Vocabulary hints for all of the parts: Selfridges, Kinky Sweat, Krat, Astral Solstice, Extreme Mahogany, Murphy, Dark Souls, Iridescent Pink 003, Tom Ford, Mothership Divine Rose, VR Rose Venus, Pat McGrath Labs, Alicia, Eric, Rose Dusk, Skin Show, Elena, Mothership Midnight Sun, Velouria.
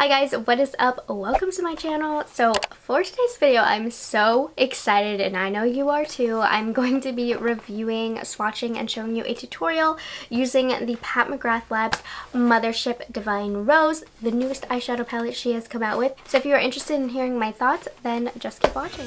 Hi guys, what is up? Welcome to my channel. So for today's video, I'm so excited and I know you are too. I'm going to be reviewing, swatching, and showing you a tutorial using the Pat McGrath Labs Mothership Divine Rose, the newest eyeshadow palette she has come out with. So if you are interested in hearing my thoughts, then just keep watching.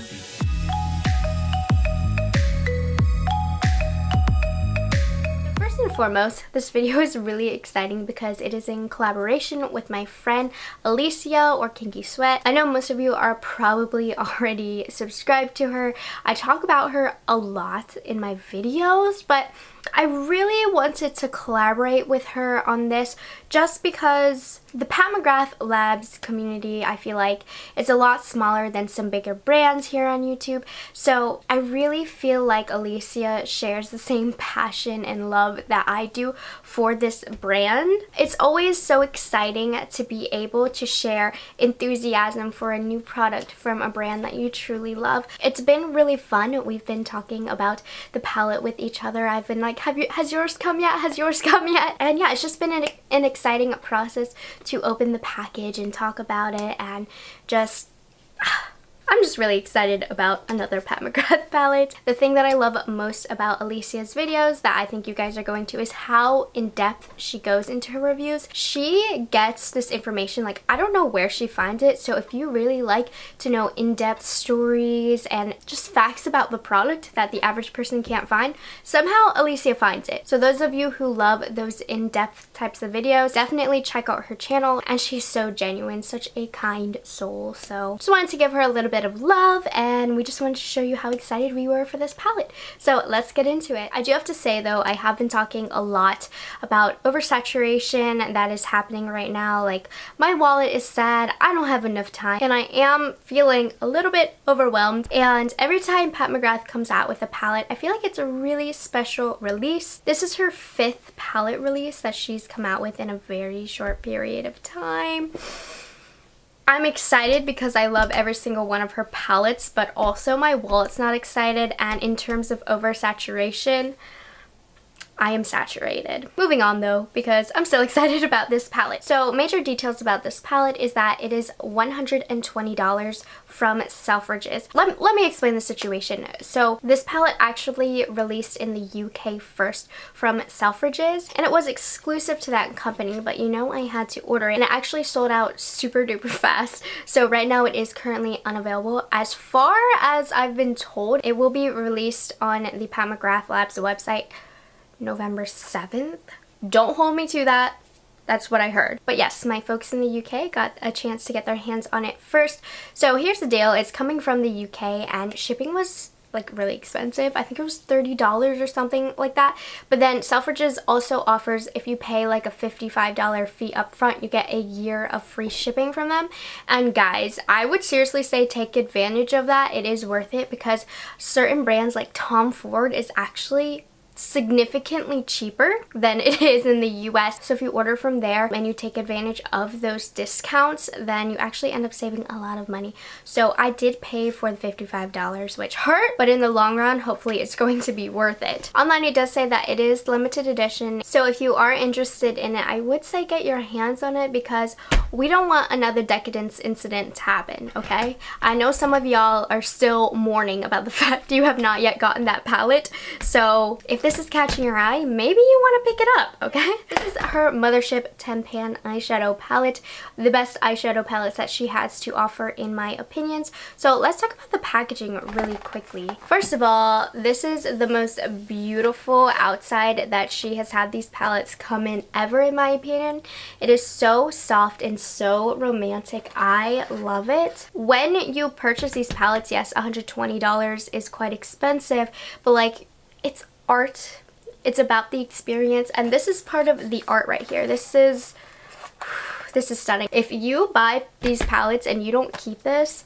Foremost, this video is really exciting because it is in collaboration with my friend Alicia, or Kinky Sweat. I know most of you are probably already subscribed to her. I talk about her a lot in my videos, but I really wanted to collaborate with her on this just because the Pat McGrath Labs community, I feel like, is a lot smaller than some bigger brands here on YouTube. So I really feel like Alicia shares the same passion and love that I do for this brand. It's always so exciting to be able to share enthusiasm for a new product from a brand that you truly love. It's been really fun. We've been talking about the palette with each other. I've been like, has yours come yet? Has yours come yet? And yeah, it's just been an exciting process to open the package and talk about it, and just I'm just really excited about another Pat McGrath palette. The thing that I love most about Alicia's videos that I think you guys are going to is how in-depth she goes into her reviews. She gets this information, like, I don't know where she finds it, so if you really like to know in-depth stories and just facts about the product that the average person can't find, somehow Alicia finds it. So those of you who love those in-depth types of videos, definitely check out her channel, and she's so genuine, such a kind soul. So just wanted to give her a little bit of love, and we just wanted to show you how excited we were for this palette. So let's get into it. I do have to say though, I have been talking a lot about oversaturation that is happening right now. Like, my wallet is sad, I don't have enough time, and I am feeling a little bit overwhelmed. And every time Pat McGrath comes out with a palette, I feel like it's a really special release. This is her 5th palette release that she's come out with in a very short period of time. I'm excited because I love every single one of her palettes, but also my wallet's not excited, and in terms of oversaturation, I am saturated. Moving on though, because I'm still excited about this palette. So major details about this palette is that it is $120 from Selfridges. Let me explain the situation. So this palette actually released in the UK first from Selfridges, and it was exclusive to that company, but you know, I had to order it, and it actually sold out super duper fast. So right now it is currently unavailable. As far as I've been told, it will be released on the Pat McGrath Labs website November 7th. Don't hold me to that. That's what I heard. But yes, my folks in the UK got a chance to get their hands on it first. So here's the deal. It's coming from the UK, and shipping was like really expensive. I think it was $30 or something like that. But then Selfridges also offers, if you pay like a $55 fee up front, you get a year of free shipping from them. And guys, I would seriously say take advantage of that. It is worth it, because certain brands like Tom Ford is actually significantly cheaper than it is in the US. So if you order from there and you take advantage of those discounts, then you actually end up saving a lot of money. So I did pay for the $55, which hurt, but in the long run, hopefully it's going to be worth it. Online, it does say that it is limited edition. So if you are interested in it, I would say get your hands on it, because we don't want another decadence incident to happen, okay? I know some of y'all are still mourning about the fact you have not yet gotten that palette. So if this is catching your eye, maybe you want to pick it up, okay? This is her Mothership Tempan eyeshadow palette, the best eyeshadow palettes that she has to offer in my opinions. So let's talk about the packaging really quickly. First of all, this is the most beautiful outside that she has had these palettes come in ever, in my opinion. It is so soft and so romantic. I love it. When you purchase these palettes, yes, $120 is quite expensive, but like, it's art, it's about the experience, and this is part of the art right here. This is stunning. If you buy these palettes and you don't keep this,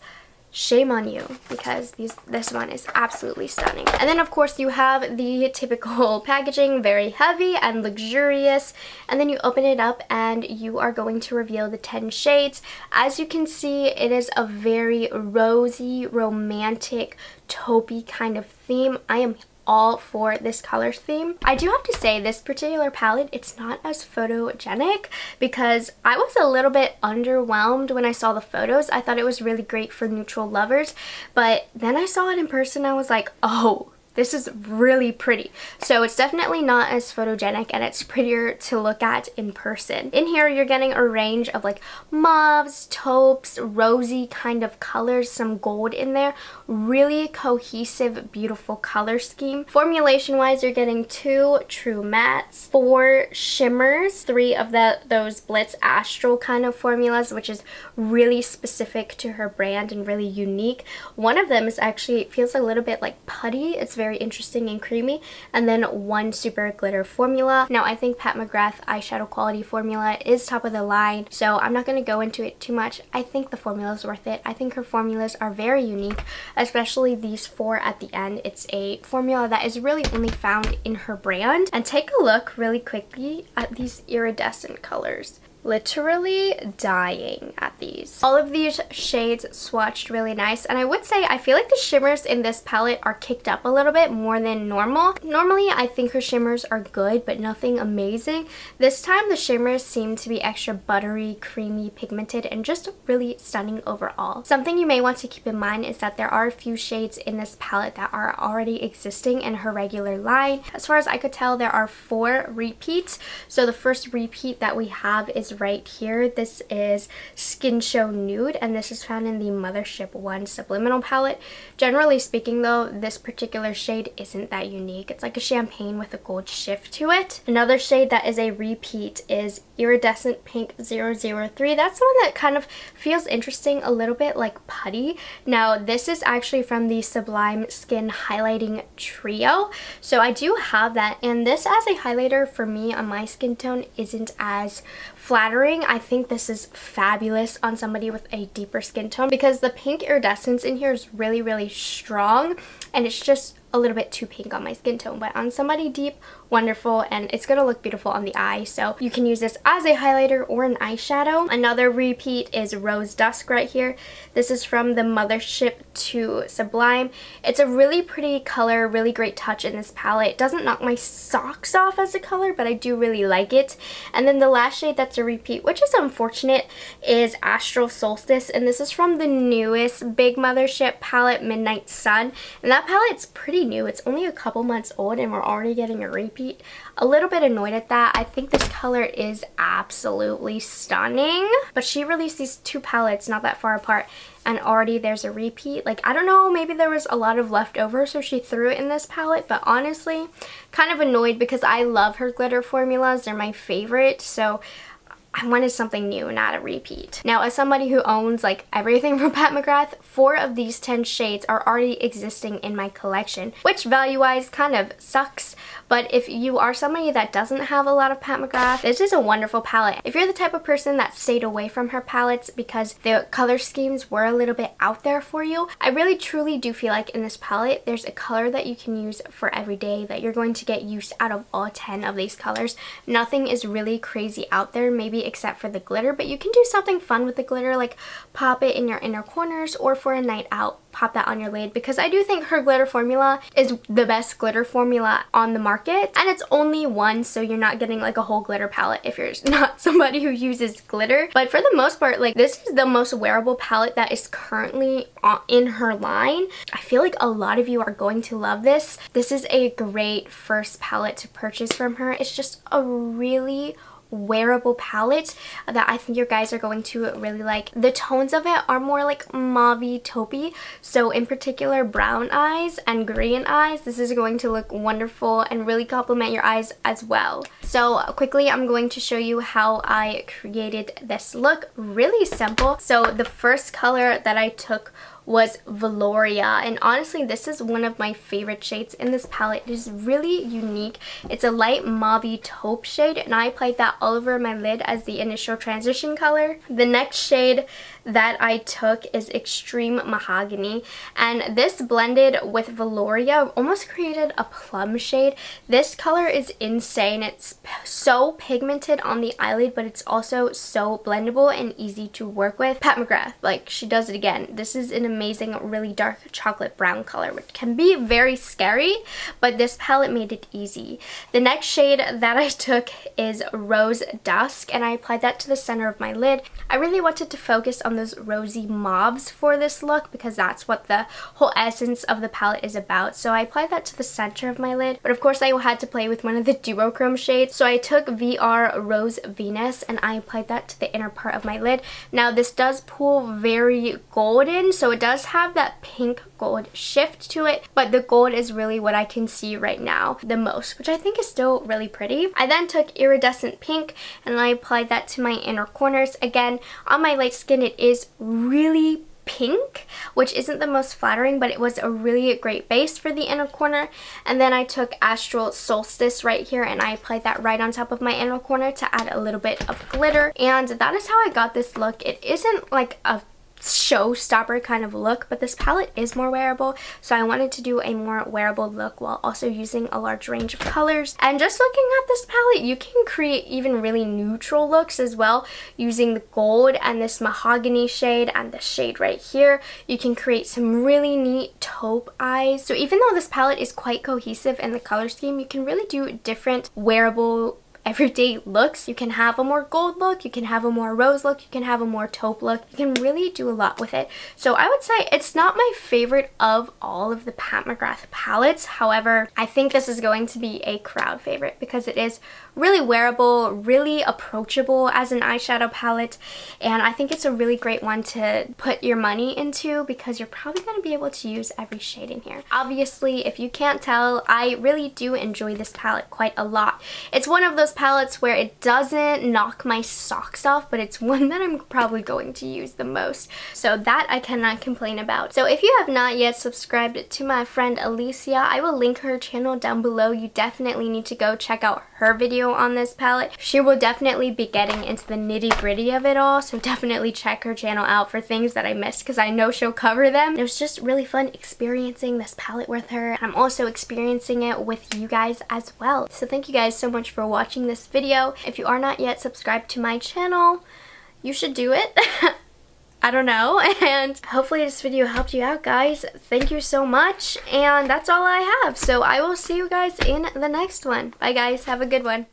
shame on you, because this one is absolutely stunning. And then of course you have the typical packaging, very heavy and luxurious, and then you open it up and you are going to reveal the 10 shades. As you can see, it is a very rosy, romantic, taupey kind of theme. I am all for this color theme. I do have to say this particular palette, it's not as photogenic because I was a little bit underwhelmed when I saw the photos. I thought it was really great for neutral lovers, but then I saw it in person, I was like, oh, this is really pretty. So it's definitely not as photogenic and it's prettier to look at in person. In here you're getting a range of like mauves, taupes, rosy kind of colors, some gold in there. Really cohesive, beautiful color scheme. Formulation wise, you're getting 2 true mattes, 4 shimmers, 3 of those Blitz Astral kind of formulas, which is really specific to her brand and really unique. One of them is actually, it feels a little bit like putty. It's very interesting and creamy, and then 1 super glitter formula. Now I think Pat McGrath eyeshadow quality formula is top of the line, so I'm not going to go into it too much. I think the formula is worth it. I think her formulas are very unique, especially these 4 at the end. It's a formula that is really only found in her brand. And take a look really quickly at these iridescent colors. Literally dying at these. All of these shades swatched really nice, and I would say I feel like the shimmers in this palette are kicked up a little bit more than normal. Normally I think her shimmers are good but nothing amazing. This time the shimmers seem to be extra buttery, creamy, pigmented, and just really stunning overall. Something you may want to keep in mind is that there are a few shades in this palette that are already existing in her regular line. As far as I could tell, there are 4 repeats. So the first repeat that we have is right here. This is Skin Show Nude, and this is found in the Mothership 1 Subliminal palette. Generally speaking though, this particular shade isn't that unique. It's like a champagne with a gold shift to it. Another shade that is a repeat is Iridescent Pink 003. That's the one that kind of feels interesting, a little bit like putty. Now this is actually from the Sublime Skin Highlighting Trio, so I do have that, and this as a highlighter for me on my skin tone isn't as flattering. I think this is fabulous on somebody with a deeper skin tone because the pink iridescence in here is really, really strong, and it's just a little bit too pink on my skin tone. But on somebody deep, wonderful, and it's gonna look beautiful on the eye, so you can use this as a highlighter or an eyeshadow. Another repeat is Rose Dusk right here. This is from the Mothership 2 Sublime. It's a really pretty color, really great touch in this palette. It doesn't knock my socks off as a color, but I do really like it. And then the last shade that's a repeat, which is unfortunate, is Astral Solstice, and this is from the newest Big Mothership palette, Midnight Sun, and that palette's pretty new. It's only a couple months old and we're already getting a repeat. A little bit annoyed at that. I think this color is absolutely stunning, but she released these 2 palettes not that far apart and already there's a repeat. Like, I don't know, maybe there was a lot of leftover so she threw it in this palette, but honestly kind of annoyed because I love her glitter formulas. They're my favorite, so I wanted something new, not a repeat. Now, as somebody who owns like everything from Pat McGrath, 4 of these 10 shades are already existing in my collection, which value-wise kind of sucks. But if you are somebody that doesn't have a lot of Pat McGrath, this is a wonderful palette. If you're the type of person that stayed away from her palettes because the color schemes were a little bit out there for you, I really truly do feel like in this palette, there's a color that you can use for every day, that you're going to get use out of all 10 of these colors. Nothing is really crazy out there, maybe except for the glitter, but you can do something fun with the glitter, like pop it in your inner corners, or for a night out, pop that on your lid, because I do think her glitter formula is the best glitter formula on the market, and it's only 1, so you're not getting like a whole glitter palette if you're not somebody who uses glitter. But for the most part, like, this is the most wearable palette that is currently in her line. I feel like a lot of you are going to love this. This is a great first palette to purchase from her. It's just a really wearable palette that I think your guys are going to really like. The tones of it are more like mauve-y, taupey, so in particular brown eyes and green eyes, this is going to look wonderful and really complement your eyes as well. So quickly, I'm going to show you how I created this look. Really simple. So the first color that I took was Velouria, and honestly this is one of my favorite shades in this palette. It is really unique. It's a light mauve taupe shade, and I applied that all over my lid as the initial transition color. The next shade that I took is Extreme Mahogany, and this blended with Velouria almost created a plum shade. This color is insane. It's so pigmented on the eyelid, but it's also so blendable and easy to work with. Pat McGrath, like, she does it again. This is an amazing, really dark chocolate brown color, which can be very scary, but this palette made it easy. The next shade that I took is Rose Dusk, and I applied that to the center of my lid. I really wanted to focus on those rosy mauves for this look because that's what the whole essence of the palette is about. So I applied that to the center of my lid, but of course I had to play with one of the duochrome shades. So I took VR Rose Venus and I applied that to the inner part of my lid. Now this does pull very golden, so it does have that pink gold shift to it, but the gold is really what I can see right now the most, which I think is still really pretty. I then took Iridescent Pink and I applied that to my inner corners. Again, on my light skin it is really pink, which isn't the most flattering, but it was a really great base for the inner corner. And then I took Astral Solstice right here and I applied that right on top of my inner corner to add a little bit of glitter, and that is how I got this look. It isn't like a showstopper kind of look, but this palette is more wearable, so I wanted to do a more wearable look while also using a large range of colors. And just looking at this palette, you can create even really neutral looks as well using the gold and this mahogany shade and the shade right here. You can create some really neat taupe eyes. So even though this palette is quite cohesive in the color scheme, you can really do different wearable everyday looks. You can have a more gold look, you can have a more rose look, you can have a more taupe look. You can really do a lot with it. So I would say it's not my favorite of all of the Pat McGrath palettes. However, I think this is going to be a crowd favorite because it is really wearable, really approachable as an eyeshadow palette, and I think it's a really great one to put your money into because you're probably going to be able to use every shade in here. Obviously, if you can't tell, I really do enjoy this palette quite a lot. It's one of those palettes where it doesn't knock my socks off, but it's one that I'm probably going to use the most, so that I cannot complain about. So if you have not yet subscribed to my friend Alicia, I will link her channel down below. You definitely need to go check out her video on this palette. She will definitely be getting into the nitty-gritty of it all, so definitely check her channel out for things that I missed because I know she'll cover them. It was just really fun experiencing this palette with her. I'm also experiencing it with you guys as well. So thank you guys so much for watching this video. If you are not yet subscribed to my channel, you should do it. I don't know, and hopefully this video helped you out, guys. Thank you so much, and that's all I have. So I will see you guys in the next one. Bye guys, have a good one.